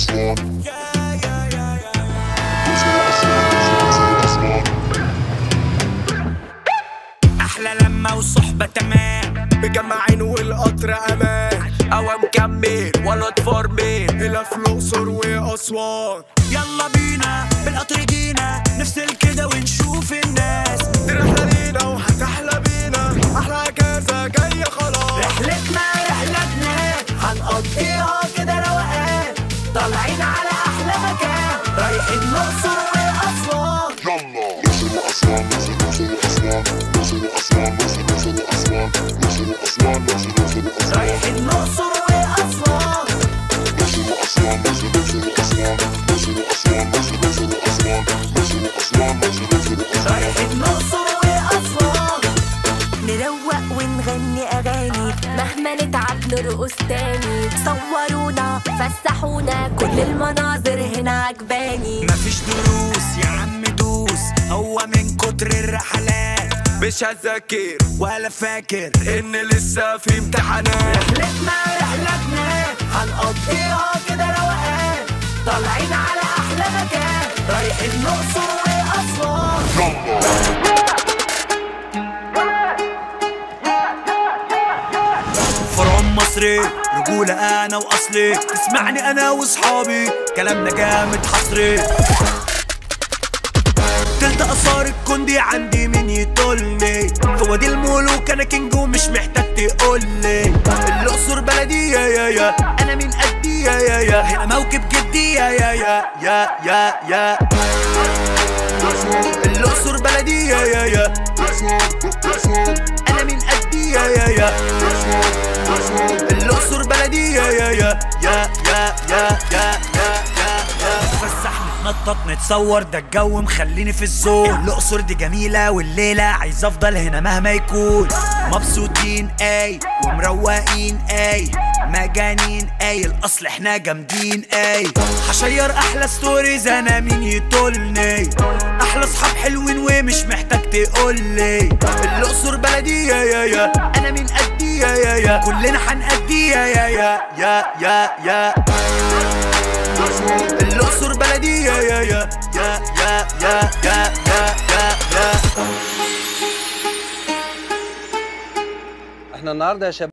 أصلاً. أحلى لما وصحبة تمام، مجمعين والقطر أمان، قوام مكمل ولد فورمين، إلاف الأقصر وأسوان. يلا بينا بالقطر جينا، نفصل كده ونشوف الناس، دي رحلة لينا وهتحلى بينا، أحلى أجازة جاية خلاص. رحلتنا رحلتنا هنقضيها كده روقان، طالعين على أحلى مكان، رايحين الأقصر وأسوان. يلا الأقصر وأسوان، الأقصر وأسوان، الأقصر وأسوان، الأقصر وأسوان، الأقصر وأسوان، الأقصر وأسوان، رايحين الأقصر وأسوان. الأقصر وأسوان، الأقصر وأسوان، الأقصر وأسوان، الأقصر وأسوان، الأقصر وأسوان، الأقصر وأسوان، رايحين الأقصر وأسوان. نروق ونغني أغاني، مهما نتعب نرقص تاني، صورونا فسحونا، كل المناظر هنا عجباني. مفيش دروس يا عم دوس، هو من كتر الرحلات مش هذاكر ولا فاكر إن لسه في امتحانات. رحلتنا رحلتنا هنقضيها كده روقان، طالعين على أحلى مكان، رايحين الأقصر وأسوان. مصري رجولة أنا وأصلي، تسمعني أنا وصحابي كلامنا جامد حصري. تلت آثار الكوندي عندي مين يطولني، هو دي الملوك أنا كينج ومش محتاج تقولي. الأقصر بلدي يا يا يا، أنا من قدي يا يا يا، هنا موكب جدي يا يا يا يا يا يا. الأقصر بلدي يا يا يا، أنا من قدي يا يا يا. الأقصر بلدي يا يا يا يا يا يا يا يا. فسحنا نتنطط نتصور، ده الجو مخليني في الزون. الأقصر دي جميلة والليلة عايز أفضل هنا مهما يكون. مبسوطين أي ومروقين أي، مجانين أي، الأصل إحنا جامدين أي. هشير أحلى ستوريز أنا مين يطولني، أحلى صحاب حلوين ومش محتاج تقولي. الأقصر بلدي يا يا يا، أنا من قدي يا يا يا، كلنا حنأدي يا يا يا يا يا يا. الأقصر بلدي يا يا يا يا يا يا يا يا يا. احنا النهارده يا شباب